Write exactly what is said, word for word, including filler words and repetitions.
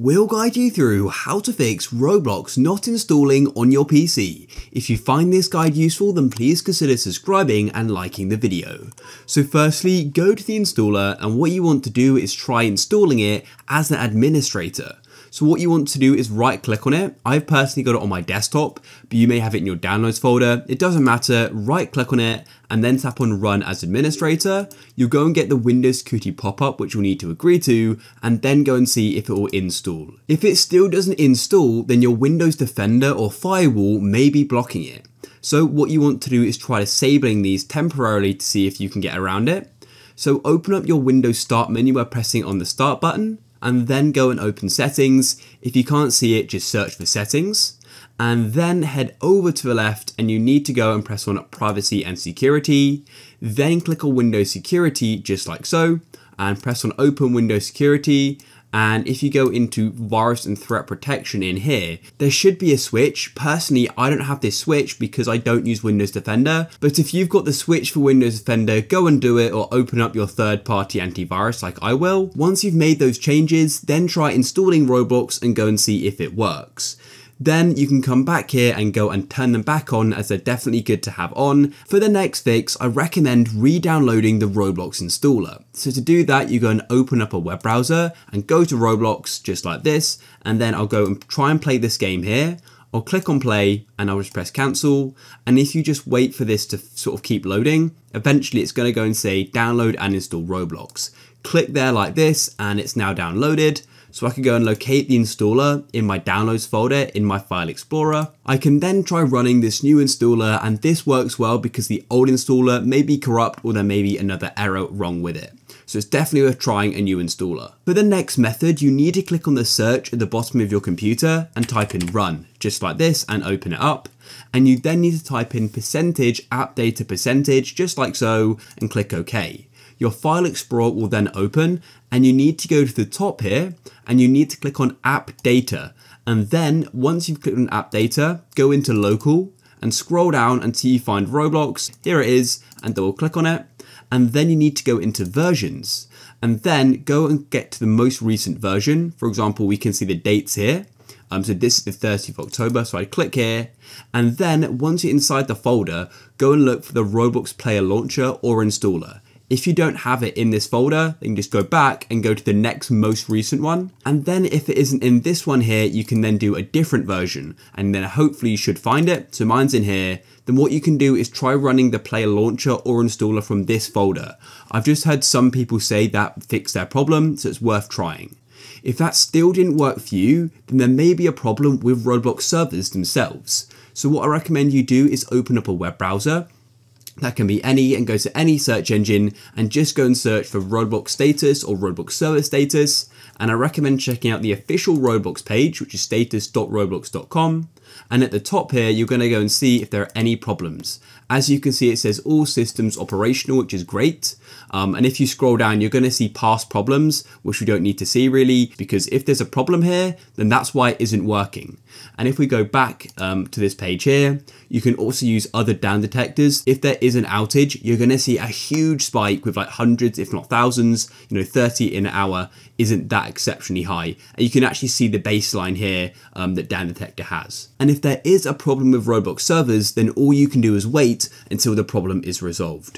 We'll guide you through how to fix Roblox not installing on your P C. If you find this guide useful, then please consider subscribing and liking the video. So firstly, go to the installer, and what you want to do is try installing it as an administrator. So what you want to do is right click on it. I've personally got it on my desktop, but you may have it in your downloads folder. It doesn't matter, right click on it and then tap on run as administrator. You'll go and get the Windows security pop-up, which you'll need to agree to, and then go and see if it will install. If it still doesn't install, then your Windows Defender or firewall may be blocking it. So what you want to do is try disabling these temporarily to see if you can get around it. So open up your Windows Start menu by pressing on the Start button, and then go and open settings. If you can't see it, just search for settings, and then head over to the left and you need to go and press on privacy and security, then click on Windows security just like so, and press on open Windows security. And if you go into virus and threat protection in here, there should be a switch. Personally, I don't have this switch because I don't use Windows Defender, but if you've got the switch for Windows Defender, go and do it, or open up your third party antivirus like I will. Once you've made those changes, then try installing Roblox and go and see if it works. Then you can come back here and go and turn them back on, as they're definitely good to have on. For the next fix, I recommend re-downloading the Roblox installer. So to do that, you go and open up a web browser and go to Roblox just like this. And then I'll go and try and play this game here. I'll click on play and I'll just press cancel. And if you just wait for this to sort of keep loading, eventually it's going to go and say download and install Roblox. Click there like this and it's now downloaded. So I can go and locate the installer in my downloads folder in my file explorer. I can then try running this new installer, and this works well because the old installer may be corrupt or there may be another error wrong with it. So it's definitely worth trying a new installer. For the next method, you need to click on the search at the bottom of your computer and type in run, just like this, and open it up. And you then need to type in percentage app data percentage, just like so, and click OK. Your file explorer will then open, and you need to go to the top here and you need to click on app data. And then once you've clicked on app data, go into local and scroll down until you find Roblox. Here it is, and double click on it. And then you need to go into versions and then go and get to the most recent version. For example, we can see the dates here. Um, so this is the thirtieth of October, so I click here, and then once you're inside the folder, go and look for the Roblox player launcher or installer. If you don't have it in this folder, then you just go back and go to the next most recent one. And then if it isn't in this one here, you can then do a different version, and then hopefully you should find it. So mine's in here. Then what you can do is try running the player launcher or installer from this folder. I've just heard some people say that fixed their problem, so it's worth trying. If that still didn't work for you, then there may be a problem with Roblox servers themselves. So what I recommend you do is open up a web browser. That can be any, and go to any search engine and just go and search for Roblox status or Roblox server status. And I recommend checking out the official Roblox page, which is status dot roblox dot com. And at the top here, you're going to go and see if there are any problems. As you can see, it says all systems operational, which is great. Um, and if you scroll down, you're going to see past problems, which we don't need to see really, because if there's a problem here, then that's why it isn't working. And if we go back um, to this page here, you can also use other down detectors. If there is an outage, you're going to see a huge spike with like hundreds, if not thousands, you know, thirty in an hour isn't that exceptionally high. And you can actually see the baseline here um, that Down Detector has. And if there is a problem with Roblox servers, then all you can do is wait until the problem is resolved.